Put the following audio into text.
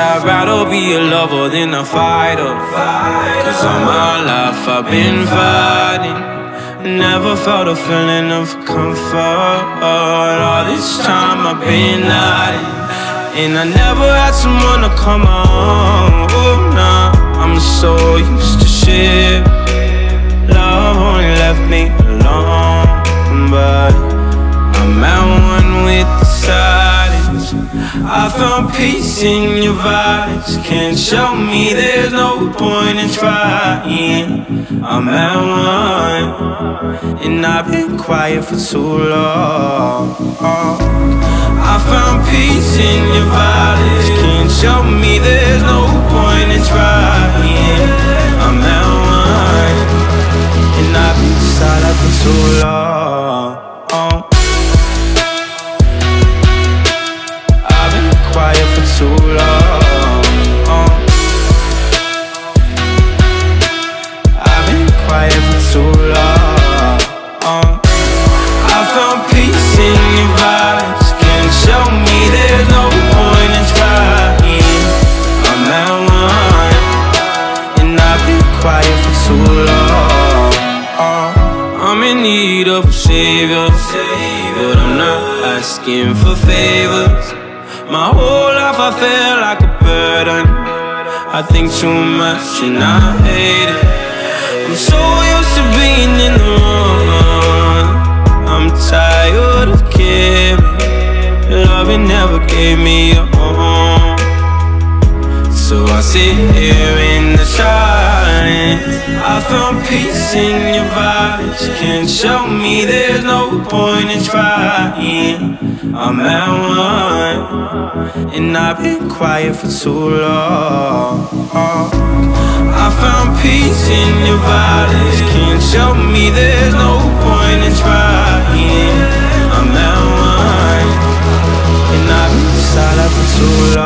I'd rather be a lover than a fighter, 'cause all my life I've been fighting, never felt a feeling of comfort. All this time I've been hiding, and I never had someone to come on. Oh nah, I'm so used to shit. Love only left me alone, but I'm at one with the silence. I found peace in your vibes, can't show me there's no point in trying. I'm at one, and I've been quiet for too long. I found peace in your vibes, can't show me there's no point in trying. I'm at one, and I've been silent for too long. So long, I've been quiet for too long. I found peace in your vibes, can't show me there's no point in trying. I'm at one, and I've been quiet for too long. I'm in need of a savior, but I'm not asking for favors. My whole life I feel like a burden, I think too much and I hate it. I'm so used to being in the wrong, I'm tired of caring. Loving never gave me a home, so I sit here in the silence. I found peace in your vibes, can't show me there's no point in trying. I'm at one, and I've been quiet for too long. I found peace in your violence, can't show me there's no point in trying. I'm at one, and I've been silent for too long.